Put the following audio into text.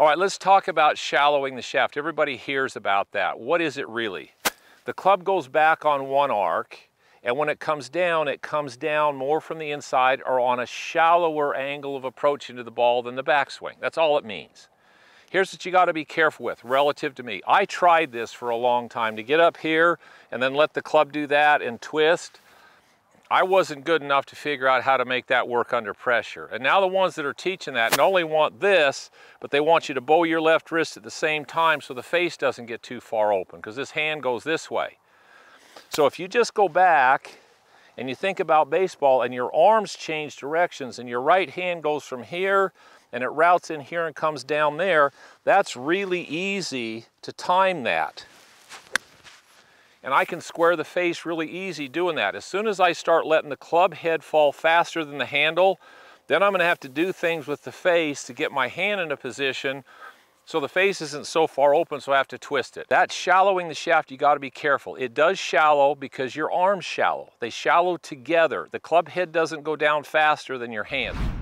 All right, let's talk about shallowing the shaft. Everybody hears about that. What is it really? The club goes back on one arc, and when it comes down more from the inside or on a shallower angle of approach into the ball than the backswing. That's all it means. Here's what you got to be careful with relative to me. I tried this for a long time to get up here and then let the club do that and twist. I wasn't good enough to figure out how to make that work under pressure. And now the ones that are teaching that not only want this, but they want you to bow your left wrist at the same time so the face doesn't get too far open because this hand goes this way. So if you just go back and you think about baseball and your arms change directions and your right hand goes from here and it routes in here and comes down there, that's really easy to time that. And I can square the face really easy doing that. As soon as I start letting the club head fall faster than the handle, then I'm gonna have to do things with the face to get my hand in a position so the face isn't so far open, so I have to twist it. That's shallowing the shaft, you gotta be careful. It does shallow because your arms shallow. They shallow together. The club head doesn't go down faster than your hand.